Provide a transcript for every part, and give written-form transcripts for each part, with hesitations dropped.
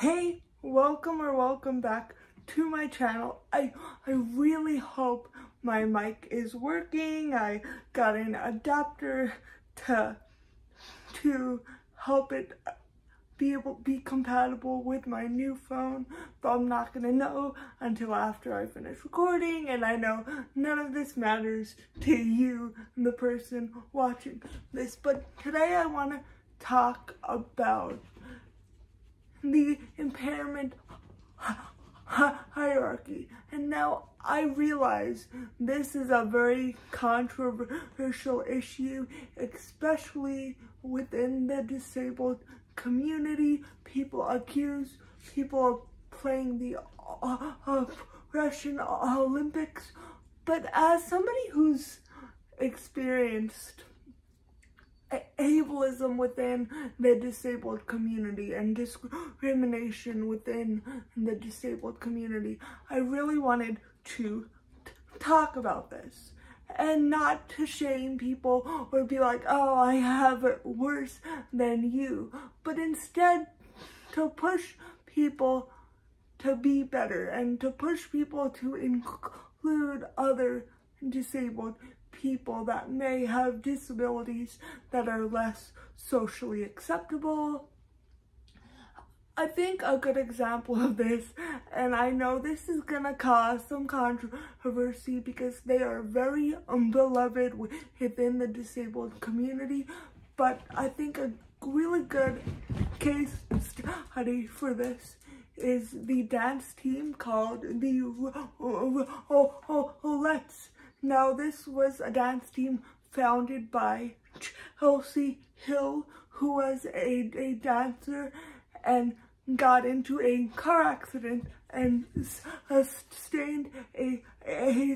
Hey, welcome or welcome back to my channel. I really hope my mic is working. I got an adapter to help it be compatible with my new phone, but I'm not gonna know until after I finish recording, and I know none of this matters to you, the person watching this. But today I wanna talk about the impairment hierarchy. And now I realize this is a very controversial issue, especially within the disabled community. People accuse people of playing the Russian Olympics, but as somebody who's experienced ableism within the disabled community and discrimination within the disabled community, I really wanted to talk about this and not to shame people or be like, oh, I have it worse than you, but instead to push people to be better and to push people to include other disabled people that may have disabilities that are less socially acceptable. I think a good example of this, and I know this is gonna cause some controversy because they are very beloved within the disabled community, but I think a really good case study for this is the dance team called the Rollettes. Now, this was a dance team founded by Chelsie Hill, who was a dancer and got into a car accident and sustained a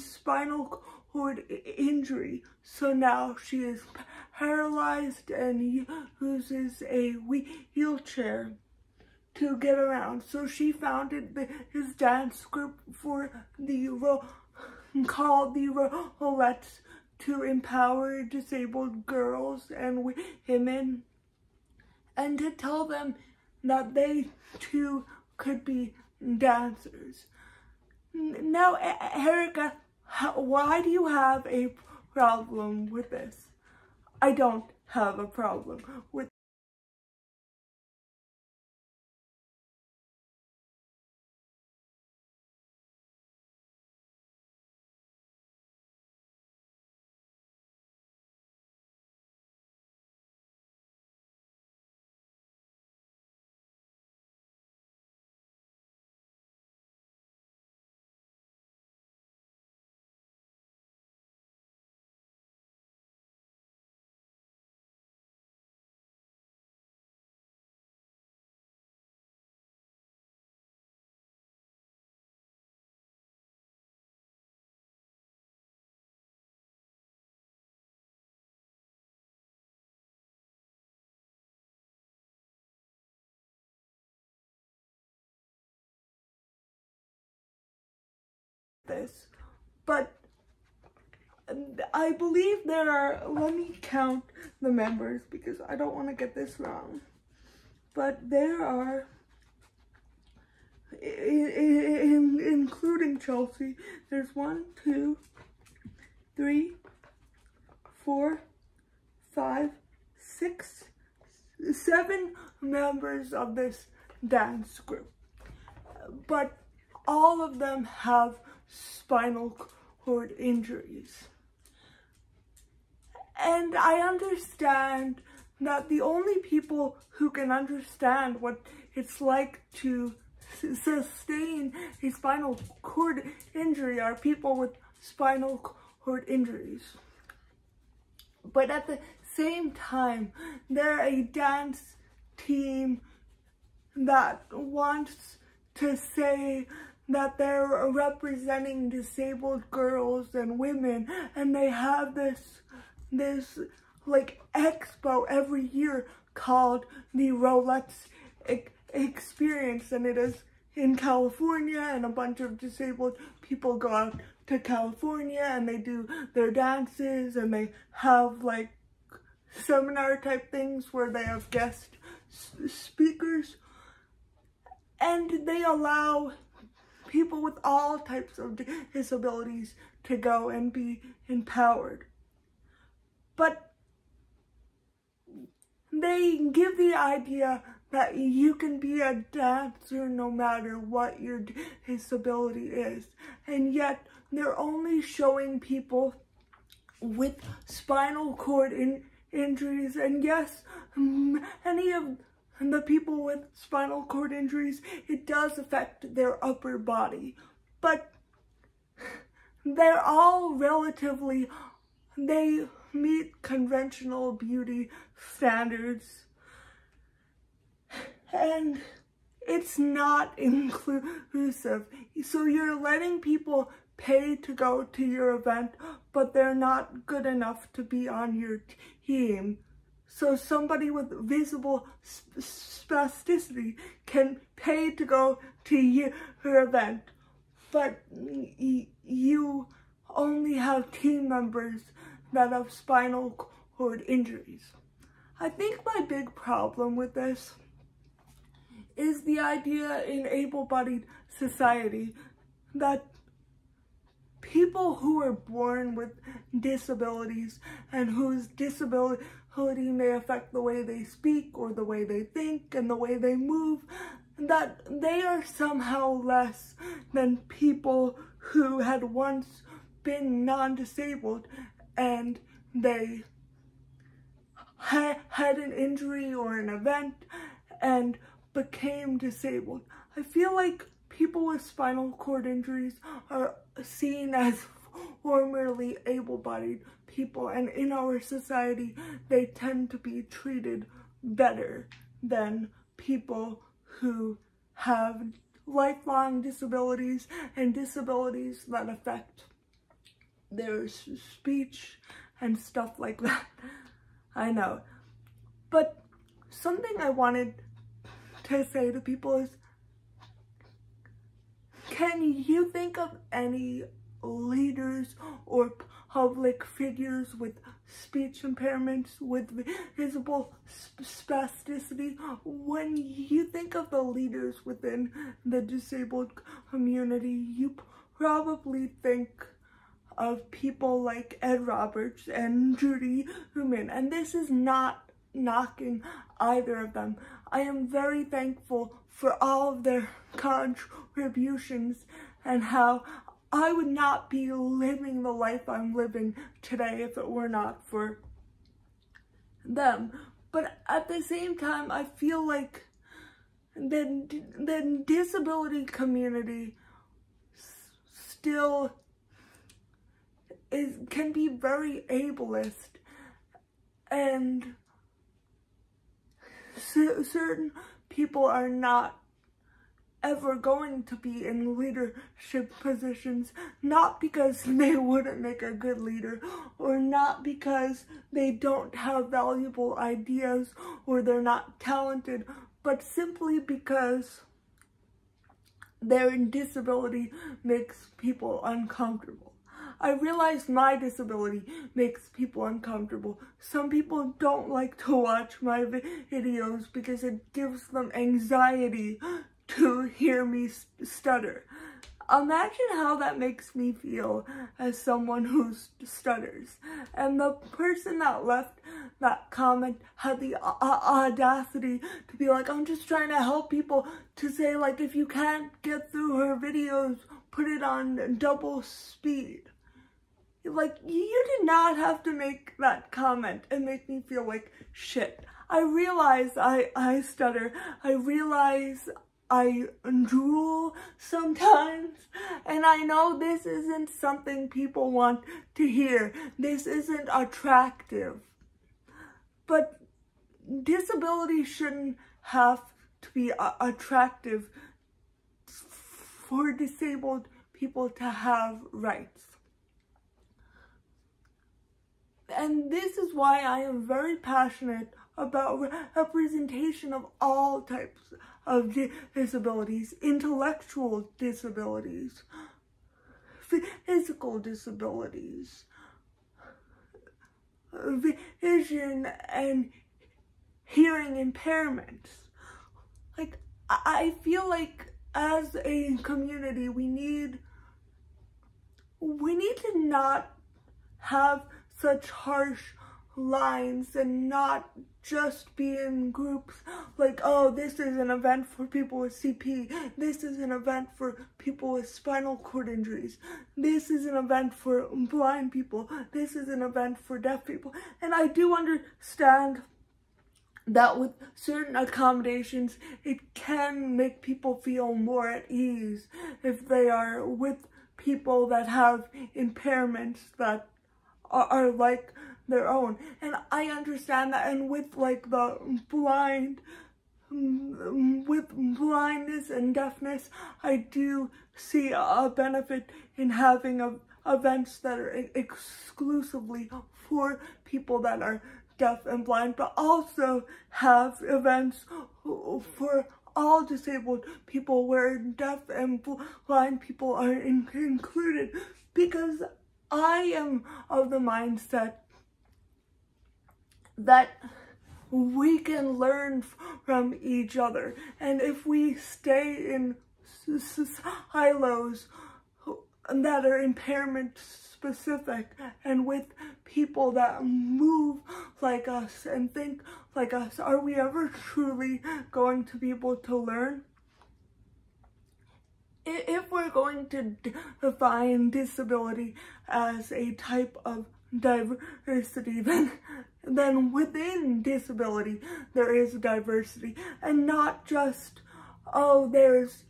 spinal cord injury. So now she is paralyzed and uses a wheelchair to get around. So she founded his dance group for the role called the Rollettes to empower disabled girls and women and to tell them that they too could be dancers. Now, Erica, why do you have a problem with this? I don't have a problem with this, but I believe there are, let me count the members because I don't want to get this wrong, but there are, including Chelsie, there's 7 members of this dance group, but all of them have spinal cord injuries. And I understand that the only people who can understand what it's like to sustain a spinal cord injury are people with spinal cord injuries. But at the same time, they're a dance team that wants to say that they're representing disabled girls and women, and they have this like expo every year called the Rollettes Experience, and it is in California, and a bunch of disabled people go out to California and they do their dances and they have like seminar type things where they have guest speakers. and they allow people with all types of disabilities to go and be empowered. But they give the idea that you can be a dancer no matter what your disability is. And yet, they're only showing people with spinal cord injuries. And yes, any of the people with spinal cord injuries, it does affect their upper body. But they're all relatively, they meet conventional beauty standards. And it's not inclusive. So you're letting people pay to go to your event, but they're not good enough to be on your team. So somebody with visible spasticity can pay to go to your event, but you only have team members that have spinal cord injuries. I think my big problem with this is the idea in able-bodied society that people who are born with disabilities and whose disability may affect the way they speak or the way they think and the way they move, that they are somehow less than people who had once been non-disabled and they had an injury or an event and became disabled. I feel like people with spinal cord injuries are seen as formerly able-bodied people, and in our society, they tend to be treated better than people who have lifelong disabilities and disabilities that affect their speech and stuff like that. I know. But something I wanted to say to people is, can you think of any leaders or public figures with speech impairments, with visible spasticity? When you think of the leaders within the disabled community, you probably think of people like Ed Roberts and Judy Heumann, and this is not knocking either of them. I am very thankful for all of their contributions and how I would not be living the life I'm living today if it were not for them. But at the same time, I feel like the disability community still can be very ableist, and certain people are not ever going to be in leadership positions, not because they wouldn't make a good leader, or not because they don't have valuable ideas, or they're not talented, but simply because their disability makes people uncomfortable. I realize my disability makes people uncomfortable. Some people don't like to watch my videos because it gives them anxiety to hear me stutter. Imagine how that makes me feel as someone who stutters. And the person that left that comment had the audacity to be like, I'm just trying to help people, to say like, if you can't get through her videos, put it on double speed. Like, you did not have to make that comment and make me feel like shit. I realize I stutter. I realize I drool sometimes, and I know this isn't something people want to hear. This isn't attractive. But disability shouldn't have to be attractive for disabled people to have rights. And this is why I am very passionate about representation of all types of disabilities, intellectual disabilities, physical disabilities, vision and hearing impairments. Like, I feel like as a community, we need to not have such harsh lines and not just be in groups like, oh, this is an event for people with CP, this is an event for people with spinal cord injuries, this is an event for blind people, this is an event for deaf people. And I do understand that with certain accommodations, it can make people feel more at ease if they are with people that have impairments that are like their own. And I understand that, and with like the blindness and deafness, I do see a benefit in having events that are exclusively for people that are deaf and blind, but also have events for all disabled people where deaf and blind people are included, because I am of the mindset that we can learn from each other. And if we stay in silos that are impairment specific and with people that move like us and think like us, are we ever truly going to be able to learn? If we're going to define disability as a type of diversity, then within disability there is diversity, and not just, oh, there's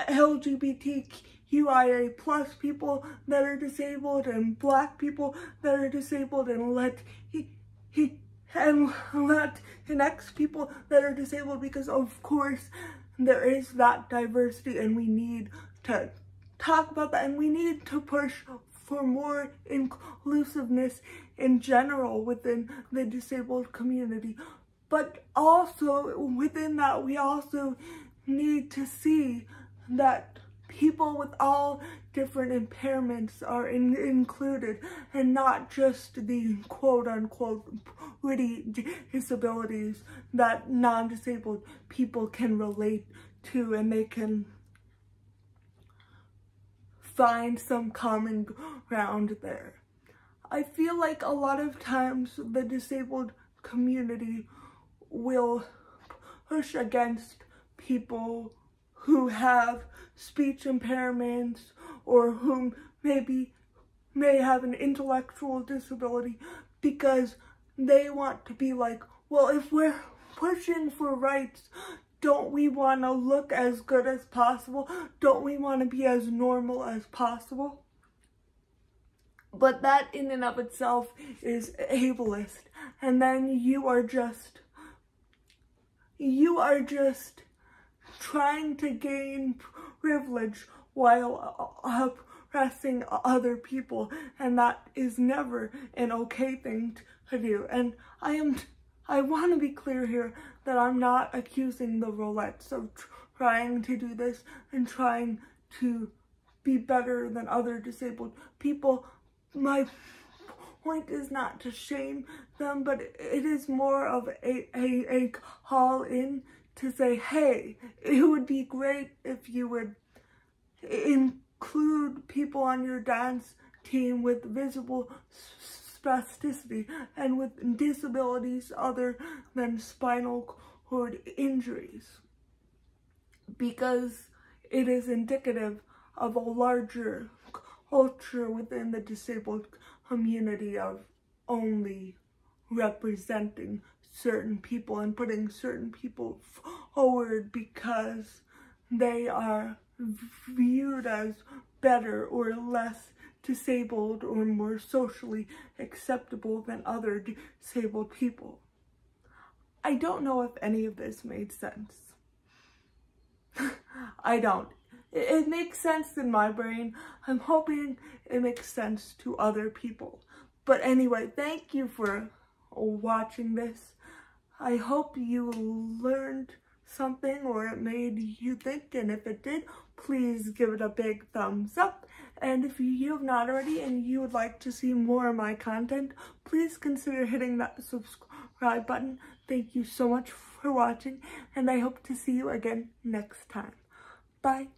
LGBTQIA+ people that are disabled and black people that are disabled and Latinx people that are disabled, because of course there is that diversity, and we need to talk about that, and we need to push for more inclusiveness in general within the disabled community. But also within that, we also need to see that people with all different impairments are included, and not just the quote-unquote pretty disabilities that non-disabled people can relate to, and they can find some common ground there. I feel like a lot of times the disabled community will push against people who have speech impairments or whom maybe may have an intellectual disability, because they want to be like, well, if we're pushing for rights, don't we want to look as good as possible? Don't we want to be as normal as possible? But that in and of itself is ableist. And then you are just trying to gain privilege while oppressing other people. And that is never an okay thing to do. And I want to be clear here that I'm not accusing the Rollettes of trying to do this and trying to be better than other disabled people. My point is not to shame them, but it is more of a call in to say, hey, it would be great if you would include people on your dance team with visible spasticity and with disabilities other than spinal cord injuries, because it is indicative of a larger culture within the disabled community of only representing certain people and putting certain people forward because they are viewed as better or less disabled or more socially acceptable than other disabled people. I don't know if any of this made sense. I don't. It makes sense in my brain. I'm hoping it makes sense to other people. But anyway, thank you for watching this. I hope you learned something or it made you think, and if it did, please give it a big thumbs up. And if you have not already and you would like to see more of my content, please consider hitting that subscribe button. Thank you so much for for watching, and I hope to see you again next time. Bye.